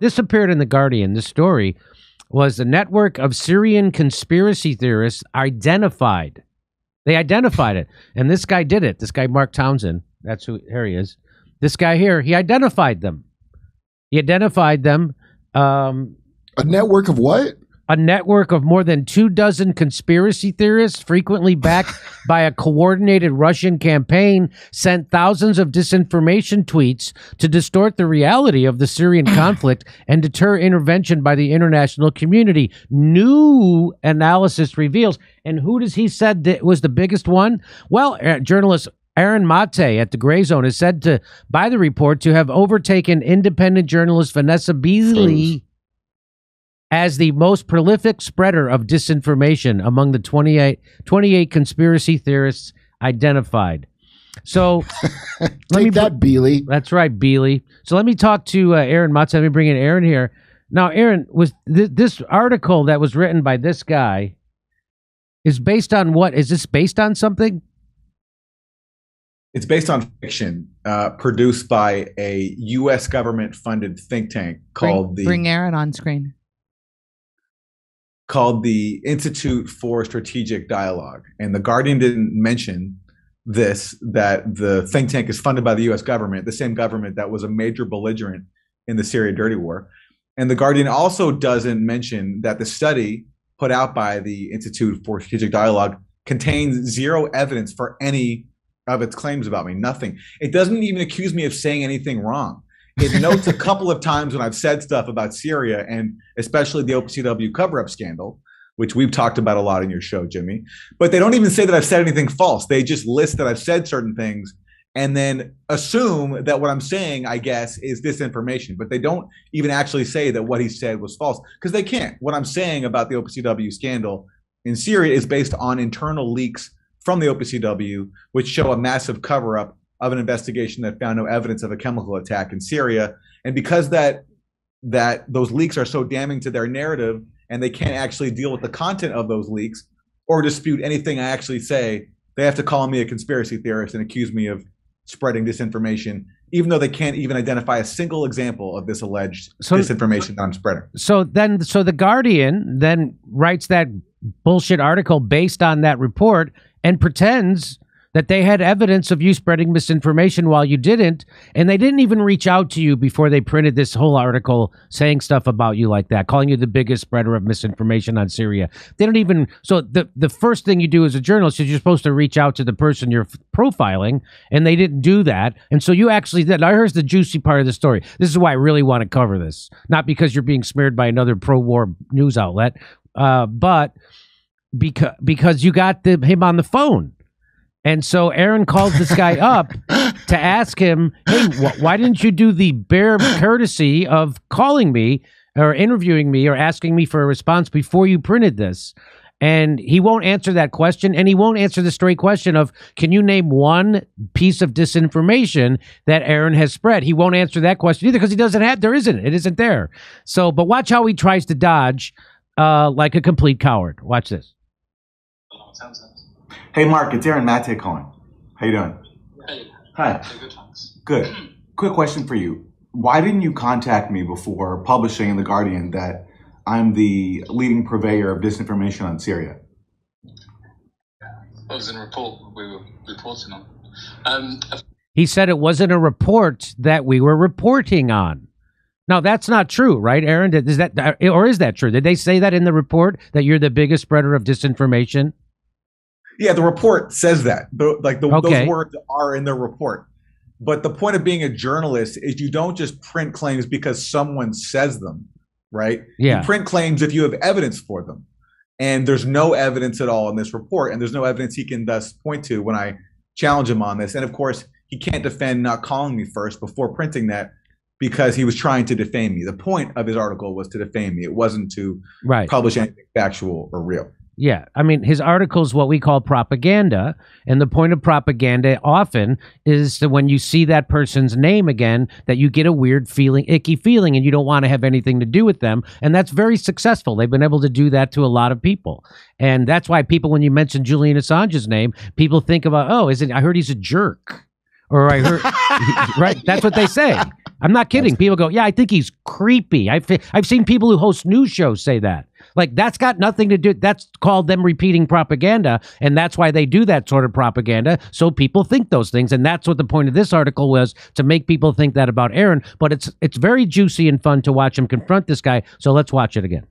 This appeared in The Guardian. The story was a network of Syrian conspiracy theorists identified. They identified it. And this guy did it. This guy, Mark Townsend. That's who, here he is. This guy here, he identified them. He identified them. A network of what? A network of more than 24 conspiracy theorists, frequently backed by a coordinated Russian campaign, sent thousands of disinformation tweets to distort the reality of the Syrian conflict and deter intervention by the international community. New analysis reveals. And who does he said that was the biggest one? Well, journalist Aaron Maté at The Grayzone is said to, by the report, to have overtaken independent journalist Vanessa Beeley as the most prolific spreader of disinformation among the 28 conspiracy theorists identified. So Beeley. That's right, Beeley. So let me talk to Aaron Maté. Let me bring in Aaron here. Now, Aaron, was this article that was written by this guy is based on what? Is this based on something? It's based on fiction produced by a U.S. government-funded think tank called Bring Aaron on screen. Called the Institute for Strategic Dialogue. And The Guardian didn't mention this, that the think tank is funded by the U.S. government, the same government that was a major belligerent in the Syria dirty war. And The Guardian also doesn't mention that the study put out by the Institute for Strategic Dialogue contains zero evidence for any of its claims about me, nothing. It doesn't even accuse me of saying anything wrong. It notes a couple of times when I've said stuff about Syria and especially the OPCW cover-up scandal, which we've talked about a lot in your show, Jimmy. But they don't even say that I've said anything false. They just list that I've said certain things and then assume that what I'm saying, I guess, is disinformation. But they don't even actually say that what he said was false because they can't. What I'm saying about the OPCW scandal in Syria is based on internal leaks from the OPCW, which show a massive cover-up of an investigation that found no evidence of a chemical attack in Syria. And because those leaks are so damning to their narrative and they can't actually deal with the content of those leaks or dispute anything I actually say, they have to call me a conspiracy theorist and accuse me of spreading disinformation, even though they can't even identify a single example of this alleged disinformation that I'm spreading. So The Guardian then writes that bullshit article based on that report and pretends that they had evidence of you spreading misinformation while you didn't, and they didn't even reach out to you before they printed this whole article saying stuff about you like that, calling you the biggest spreader of misinformation on Syria. They don't even, so the first thing you do as a journalist is you're supposed to reach out to the person you're profiling, and they didn't do that, and so you actually did. Now here's the juicy part of the story. This is why I really want to cover this, not because you're being smeared by another pro-war news outlet, but because you got him on the phone. And so Aaron calls this guy up to ask him, hey, why didn't you do the bare courtesy of calling me or interviewing me or asking me for a response before you printed this? And he won't answer that question, and he won't answer the straight question of, can you name one piece of disinformation that Aaron has spread? He won't answer that question either because he doesn't have, it isn't there. So, but watch how he tries to dodge like a complete coward. Watch this. Hey, Mark, it's Aaron Maté calling. How you doing? Hey. Hi. Good, thanks. Good. Quick question for you. Why didn't you contact me before publishing in The Guardian that I'm the leading purveyor of disinformation on Syria? It was in a report we were reporting on. He said it wasn't a report that we were reporting on. Now, that's not true, right, Aaron? Is that, or is that true? Did they say that in the report, that you're the biggest spreader of disinformation? Yeah, the report says that. Those words are in the report. But the point of being a journalist is you don't just print claims because someone says them, right? Yeah. You print claims if you have evidence for them. And there's no evidence at all in this report, and there's no evidence he can thus point to when I challenge him on this. And, of course, he can't defend not calling me first before printing that because he was trying to defame me. The point of his article was to defame me. It wasn't to publish anything factual or real. Yeah, I mean, his article is what we call propaganda, and the point of propaganda often is that when you see that person's name again, that you get a weird feeling, icky feeling, and you don't want to have anything to do with them, and that's very successful. They've been able to do that to a lot of people, and that's why people, when you mention Julian Assange's name, people think about, oh, I heard he's a jerk. or I heard, right? That's what they say. I'm not kidding. People go, yeah, I think he's creepy. I've seen people who host news shows say that. Like, that's got nothing to do. That's called them repeating propaganda. And that's why they do that sort of propaganda. So people think those things. And that's what the point of this article was, to make people think that about Aaron. But it's very juicy and fun to watch him confront this guy. So let's watch it again.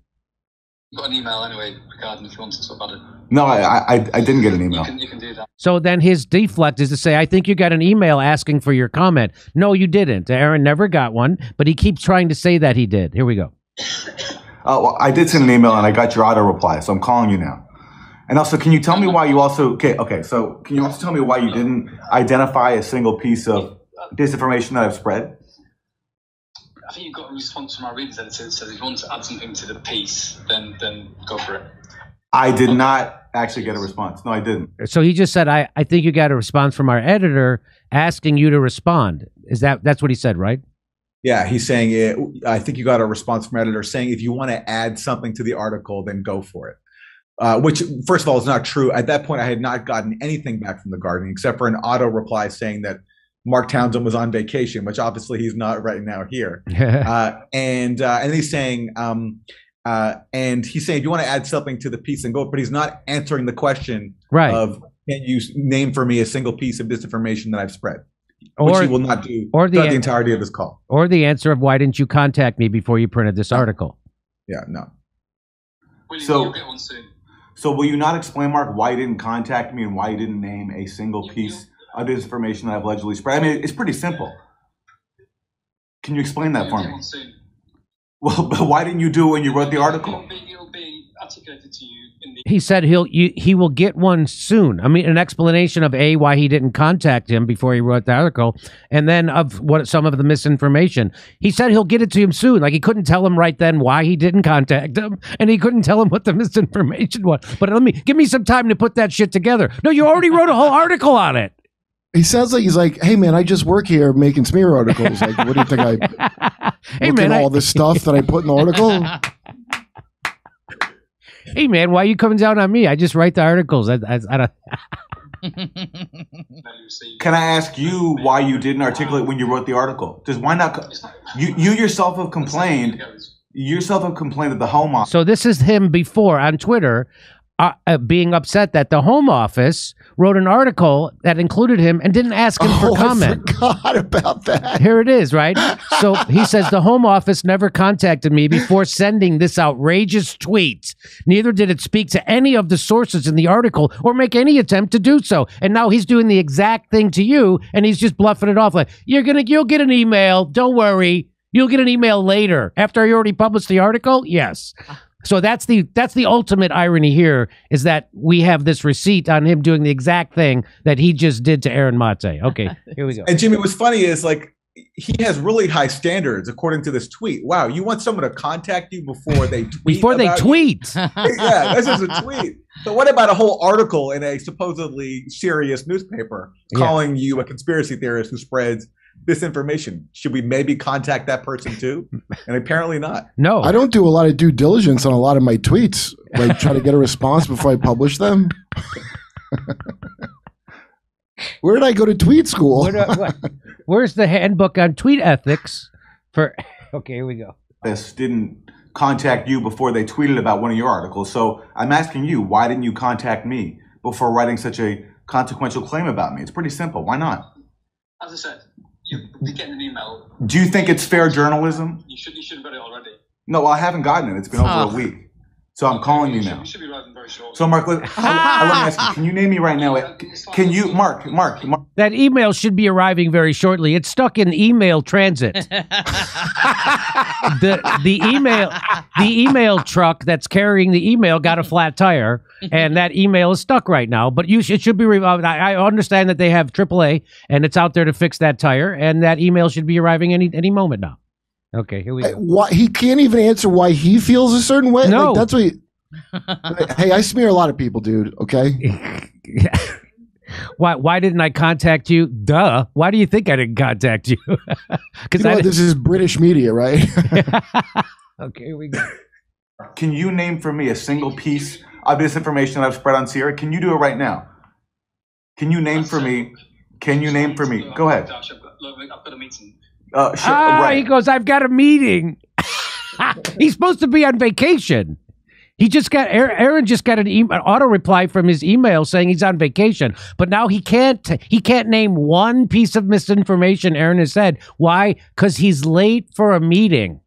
You got an email anyway, regarding if you want to talk about it. No, I didn't get an email. You can do that. So then his deflect is to say, I think you got an email asking for your comment. No, you didn't. Aaron never got one, but he keeps trying to say that he did. Here we go. Well, I did send an email and I got your auto reply, so I'm calling you now. And also, can you tell me why you also... Okay, so can you also tell me why you didn't identify a single piece of disinformation that I've spread? I think you got a response from our readers editor that says if you want to add something to the piece, then go for it. I did not actually get a response. No, I didn't. So he just said, I think you got a response from our editor asking you to respond. That's what he said, right? Yeah, he's saying, I think you got a response from editor saying, if you want to add something to the article, then go for it. Which, first of all, is not true. At that point, I had not gotten anything back from The Guardian, except for an auto reply saying that Mark Townsend was on vacation, which obviously he's not right now here. And he's saying, if you want to add something to the piece, then go, but he's not answering the question of, can you name for me a single piece of disinformation that I've spread? Which he will not do throughout the entirety of this call. Or the answer of, why didn't you contact me before you printed this article? Yeah, no. So will you not explain, Mark, why you didn't contact me and why you didn't name a single piece of disinformation that I've allegedly spread? I mean, it's pretty simple. Can you explain that for me? Well, but why didn't you do it when you wrote the article? He said he will get one soon. I mean, an explanation of why he didn't contact him before he wrote the article, and then of what some of the misinformation. He said he'll get it to him soon. Like, he couldn't tell him right then why he didn't contact him, and he couldn't tell him what the misinformation was. But give me some time to put that shit together. No, you already wrote a whole article on it. He sounds like he's like, hey, man, I just work here making smear articles. Like, what do you think? All this stuff that I put in the article? Hey, man, why are you coming down on me? I just write the articles. I don't. Can I ask you why you didn't articulate when you wrote the article? Just why not? You yourself have complained. You yourself have complained that the Home Office. So this is him before on Twitter being upset that the Home Office wrote an article that included him and didn't ask him for comment. I forgot about that. Here it is, right? So he says, the Home Office never contacted me before sending this outrageous tweet. Neither did it speak to any of the sources in the article or make any attempt to do so. And now he's doing the exact thing to you, and he's just bluffing it off like, you'll get an email. Don't worry. You'll get an email later. After you already published the article? Yes. So that's the ultimate irony here, is that we have this receipt on him doing the exact thing that he just did to Aaron Maté. Okay, here we go. And Jimmy, what's funny is, like, he has really high standards according to this tweet. Wow, you want someone to contact you before they tweet? Yeah, this is a tweet. So what about a whole article in a supposedly serious newspaper calling you a conspiracy theorist who spreads disinformation? Should we maybe contact that person too? And apparently not. No, I don't do a lot of due diligence on a lot of my tweets. Like, try to get a response before I publish them. Where did I go to tweet school? Where's the handbook on tweet ethics? Okay, here we go. This didn't contact you before they tweeted about one of your articles. So I'm asking you, why didn't you contact me before writing such a consequential claim about me? It's pretty simple. Why not? As I said, you're getting an email. Do you think it's fair journalism? You should have read it already. No, well, I haven't gotten it. It's been over a week. So I'm calling you now. You should be writing very shortly. So, Mark, let me ask you, can you name me right now? Can you, Mark? That email should be arriving very shortly. It's stuck in email transit. the email truck that's carrying the email got a flat tire, and that email is stuck right now. But it should be. I understand that they have AAA, and it's out there to fix that tire, and that email should be arriving any moment now. Okay, here we go. Why, he can't even answer why he feels a certain way. No, like, that's what. Hey, I smear a lot of people, dude. Okay. Why didn't I contact you? Duh. Why do you think I didn't contact you? Because this is British media, right? Okay, here we go. Can you name for me a single piece of disinformation that I've spread on Syria? Can you do it right now? Can you name for me? Can you name for me? Go ahead. Josh, I've got a meeting. Sure, right. He goes, I've got a meeting. He's supposed to be on vacation. He just got, Aaron just got an auto reply from his email saying he's on vacation, but now he can't name one piece of misinformation Aaron has said. Why? Because he's late for a meeting.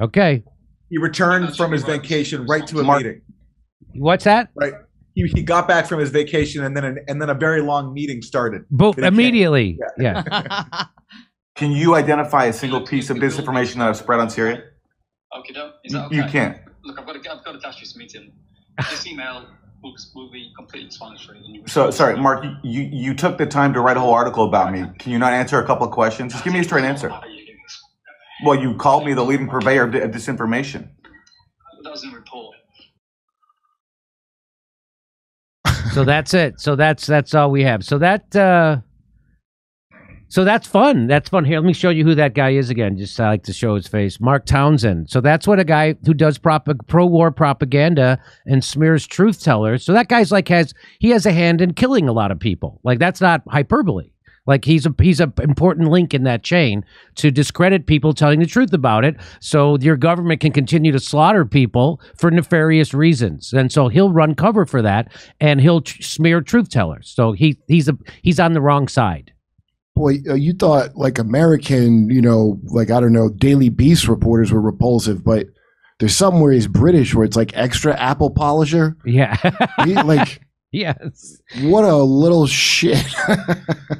Okay. He returned from his vacation right to a meeting. What's that? Right. He got back from his vacation and then a very long meeting started. Both immediately. Yeah. Yeah. Can you identify a single piece of misinformation that I've spread on Syria? Okay, no. Is that okay? You can't. Look, I've got a dash this meeting. This email will be completely explanatory. So, sorry, Mark, you took the time to write a whole article about me. Can you not answer a couple of questions? Just give me a straight answer. Well, you called me the leading purveyor of disinformation. That was in the report. So that's it. So that's all we have. So that that's fun. That's fun. Here, let me show you who that guy is again. Just I like to show his face. Mark Townsend. So that's what a guy who does pro-war propaganda and smears truth tellers. So that guy's like he has a hand in killing a lot of people. Like that's not hyperbole. Like he's a important link in that chain to discredit people telling the truth about it, so your government can continue to slaughter people for nefarious reasons. And so he'll run cover for that, and he'll smear truth tellers. So he's on the wrong side. Boy, you thought like American, you know, like I don't know, Daily Beast reporters were repulsive, but there's some where he's British where it's like extra apple polisher. Yeah, like. Yes. What a little shit.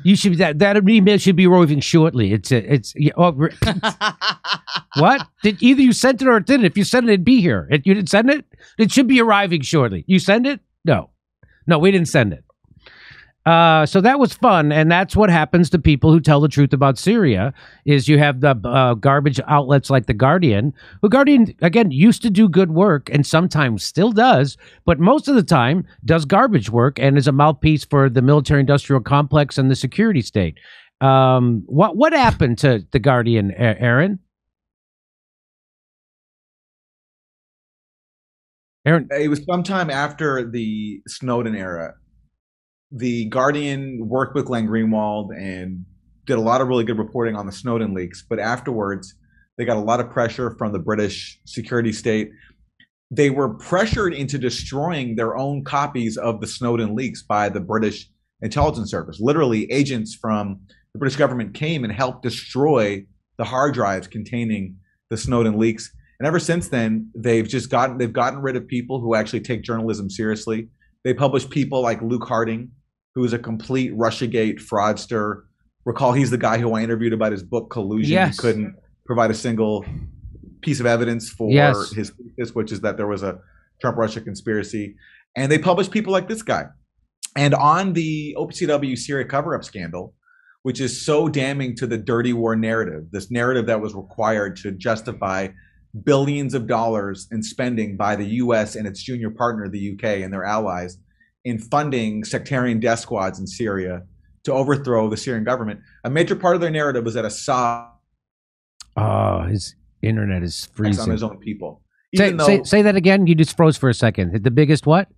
You should that email should be arriving shortly. It's yeah, oh, what? Did either you sent it or it didn't? If you sent it, it'd be here. You didn't send it? It should be arriving shortly. You send it? No. No, we didn't send it. So that was fun, and that's what happens to people who tell the truth about Syria, is you have the garbage outlets like The Guardian, who Guardian, again, used to do good work and sometimes still does, but most of the time does garbage work and is a mouthpiece for the military-industrial complex and the security state. What happened to The Guardian, Aaron? Aaron? It was sometime after the Snowden era. The Guardian worked with Glenn Greenwald and did a lot of really good reporting on the Snowden leaks. But afterwards, they got a lot of pressure from the British security state. They were pressured into destroying their own copies of the Snowden leaks by the British intelligence service. Literally, agents from the British government came and helped destroy the hard drives containing the Snowden leaks. And ever since then, they've gotten rid of people who actually take journalism seriously. They published people like Luke Harding, who is a complete Russiagate fraudster. Recall, he's the guy who I interviewed about his book Collusion. Yes. He couldn't provide a single piece of evidence for yes. his thesis, which is that there was a Trump-Russia conspiracy. And they published people like this guy. And on the OPCW Syria cover-up scandal, which is so damning to the dirty war narrative, this narrative that was required to justify billions of dollars in spending by the U.S. and its junior partner, the UK, and their allies, in funding sectarian death squads in Syria to overthrow the Syrian government. A major part of their narrative was that Assad... Oh, his internet is freezing. ...on his own people. Say that again. You just froze for a second. The biggest what?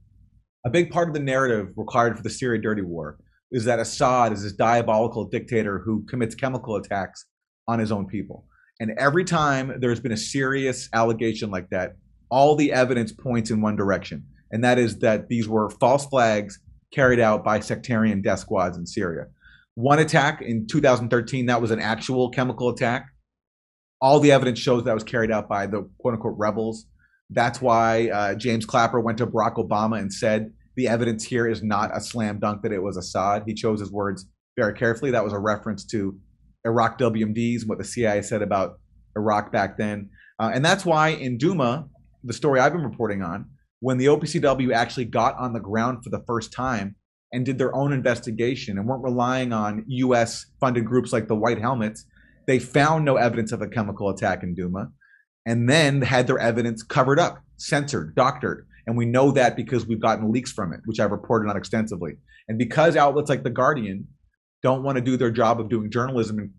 A big part of the narrative required for the Syria dirty war is that Assad is this diabolical dictator who commits chemical attacks on his own people. And every time there's been a serious allegation like that, all the evidence points in one direction. And that is that these were false flags carried out by sectarian death squads in Syria. One attack in 2013, that was an actual chemical attack. All the evidence shows that was carried out by the quote-unquote rebels. That's why James Clapper went to Barack Obama and said, the evidence here is not a slam dunk that it was Assad. He chose his words very carefully. That was a reference to Iraq WMDs and what the CIA said about Iraq back then. And that's why in Duma, the story I've been reporting on, when the OPCW actually got on the ground for the first time and did their own investigation and weren't relying on US-funded groups like the White Helmets, they found no evidence of a chemical attack in Duma and then had their evidence covered up, censored, doctored. And we know that because we've gotten leaks from it, which I've reported on extensively. And because outlets like The Guardian don't want to do their job of doing journalism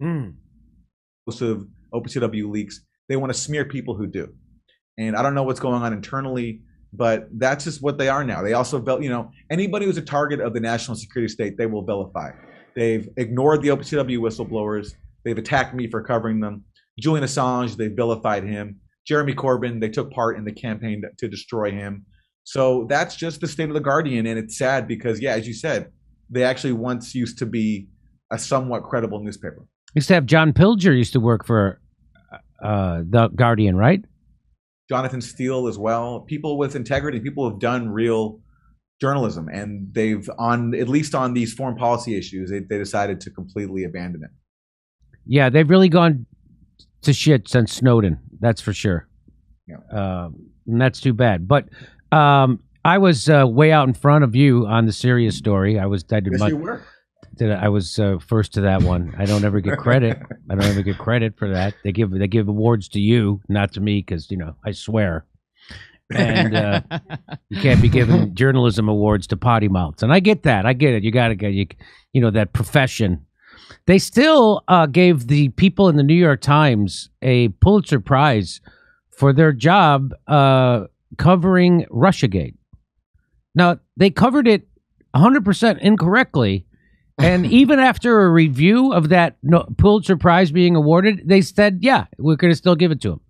and OPCW leaks, they want to smear people who do. And I don't know what's going on internally But that's just what they are now. They also, you know, anybody who's a target of the national security state, they will vilify. They've ignored the OPCW whistleblowers. They've attacked me for covering them. Julian Assange, they vilified him. Jeremy Corbyn, they took part in the campaign to destroy him. So that's just the state of The Guardian. And it's sad because, yeah, as you said, they actually once used to be a somewhat credible newspaper. Used to have John Pilger used to work for The Guardian, right? Jonathan Steele as well. People with integrity, people who've done real journalism, and they've, on at least on these foreign policy issues, they decided to completely abandon it. Yeah, they've really gone to shit since Snowden. That's for sure. Yeah. And that's too bad. But I was way out in front of you on the Syria story. I was first to that one. I don't ever get credit. I don't ever get credit for that. They give awards to you, not to me, because, you know, I swear. And you can't be giving journalism awards to potty mouths. And I get that. I get it. You got to get, you know, that profession. They still gave the people in the New York Times a Pulitzer Prize for their job covering Russiagate. Now, they covered it 100% incorrectly. And even after a review of that Pulitzer Prize being awarded, they said, yeah, we're going to still give it to him.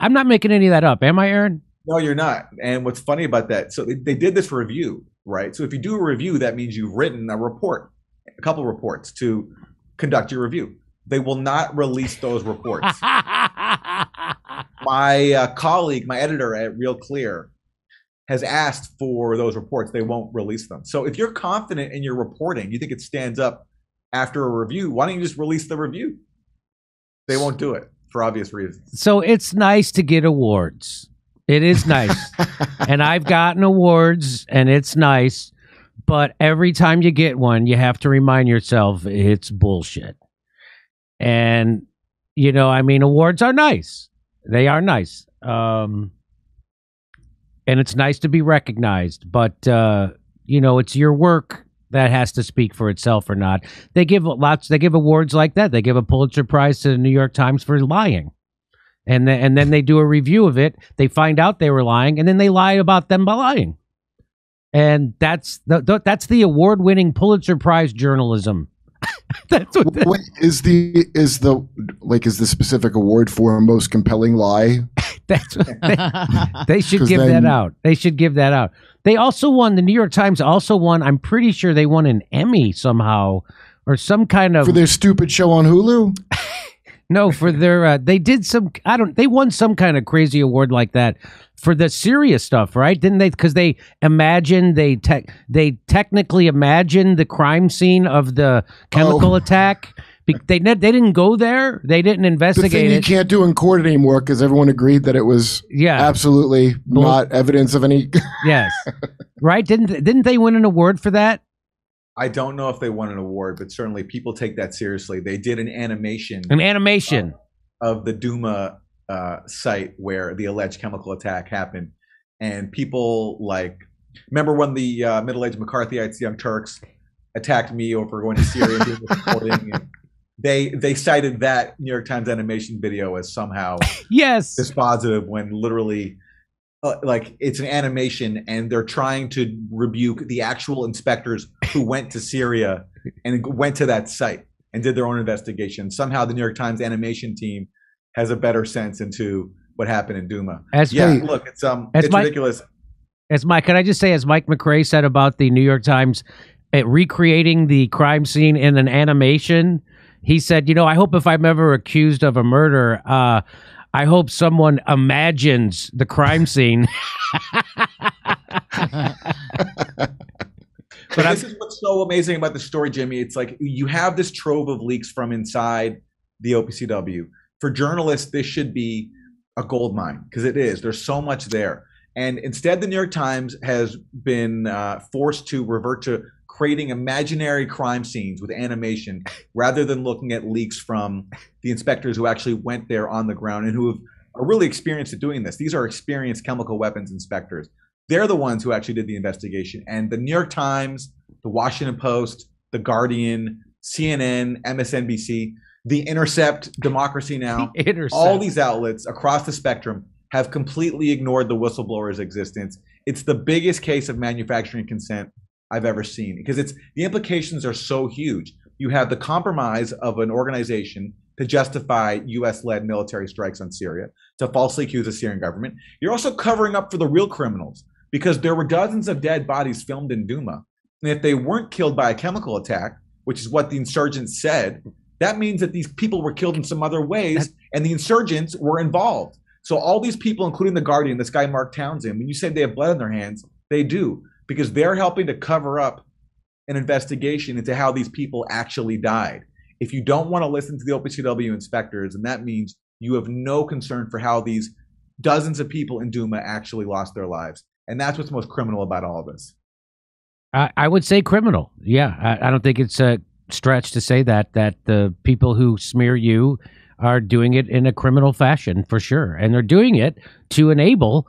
I'm not making any of that up, am I, Aaron? No, you're not. And what's funny about that, so they did this review, right? So if you do a review, that means you've written a report, a couple reports to conduct your review. They will not release those reports. My colleague, my editor at RealClear, has asked for those reports. They won't release them. So if you're confident in your reporting, you think it stands up after a review, why don't you just release the review? They won't do it for obvious reasons. So it's nice to get awards. It is nice. And I've gotten awards, and it's nice. But every time you get one, you have to remind yourself it's bullshit. And, you know, I mean, awards are nice. They are nice. And it's nice to be recognized, but, you know, it's your work that has to speak for itself or not. They give lots. They give awards like that. They give a Pulitzer Prize to the New York Times for lying. And then they do a review of it. They find out they were lying, and then they lie about them by lying. And that's the award-winning Pulitzer Prize journalism. That's what that is the specific award for most compelling lie. That's what they should give that out. They should give that out. They also won. The New York Times also won. I'm pretty sure they won an Emmy somehow, or some kind of, for their stupid show on Hulu. No, for their they did some. I don't. They won some kind of crazy award like that for the serious stuff, right? Didn't they? Because they imagined they technically imagined the crime scene of the chemical attack. They didn't go there. They didn't investigate. The thing you can't do in court anymore because everyone agreed that it was absolutely not evidence of any. Yes, right? Didn't they win an award for that? I don't know if they won an award, but certainly people take that seriously. They did an animation of the Duma site where the alleged chemical attack happened, and people like, remember when the middle-aged McCarthyites, Young Turks, attacked me over going to Syria? And doing reporting, and they cited that New York Times animation video as somehow dispositive when literally. Like, it's an animation, and they're trying to rebuke the actual inspectors who went to Syria and went to that site and did their own investigation. Somehow the New York Times animation team has a better sense into what happened in Duma. Look, it's ridiculous. Can I just say, as Mike McRae said about the New York Times recreating the crime scene in an animation, he said, you know, I hope if I'm ever accused of a murder, I hope someone imagines the crime scene. But this is what's so amazing about the story, Jimmy. It's like you have this trove of leaks from inside the OPCW. For journalists, this should be a gold mine because it is. There's so much there. And instead, the New York Times has been forced to revert to creating imaginary crime scenes with animation rather than looking at leaks from the inspectors who actually went there on the ground and who are really experienced at doing this. These are experienced chemical weapons inspectors. They're the ones who actually did the investigation. And the New York Times, the Washington Post, the Guardian, CNN, MSNBC, The Intercept, Democracy Now!, all these outlets across the spectrum have completely ignored the whistleblower's existence. It's the biggest case of manufacturing consent I've ever seen, because it's the implications are so huge. You have the compromise of an organization to justify US-led military strikes on Syria, to falsely accuse the Syrian government. You're also covering up for the real criminals, because there were dozens of dead bodies filmed in Douma. And if they weren't killed by a chemical attack, which is what the insurgents said, that means that these people were killed in some other ways, and the insurgents were involved. So all these people, including The Guardian, this guy Mark Townsend, when you say they have blood on their hands, they do, because they're helping to cover up an investigation into how these people actually died. If you don't want to listen to the OPCW inspectors, and that means you have no concern for how these dozens of people in Douma actually lost their lives. And that's what's most criminal about all of this. I would say criminal. Yeah, I don't think it's a stretch to say that the people who smear you are doing it in a criminal fashion, for sure. And they're doing it to enable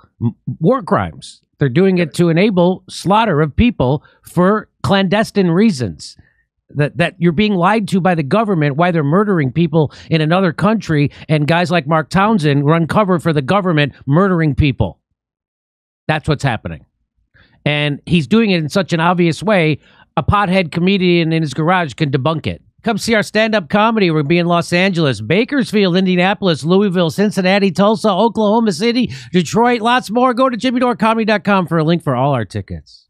war crimes. They're doing it to enable slaughter of people for clandestine reasons. That you're being lied to by the government why they're murdering people in another country, and guys like Mark Townsend run cover for the government murdering people. That's what's happening. And he's doing it in such an obvious way, a pothead comedian in his garage can debunk it. Come see our stand-up comedy. We'll be in Los Angeles, Bakersfield, Indianapolis, Louisville, Cincinnati, Tulsa, Oklahoma City, Detroit, lots more. Go to JimmyDoreComedy.com for a link for all our tickets.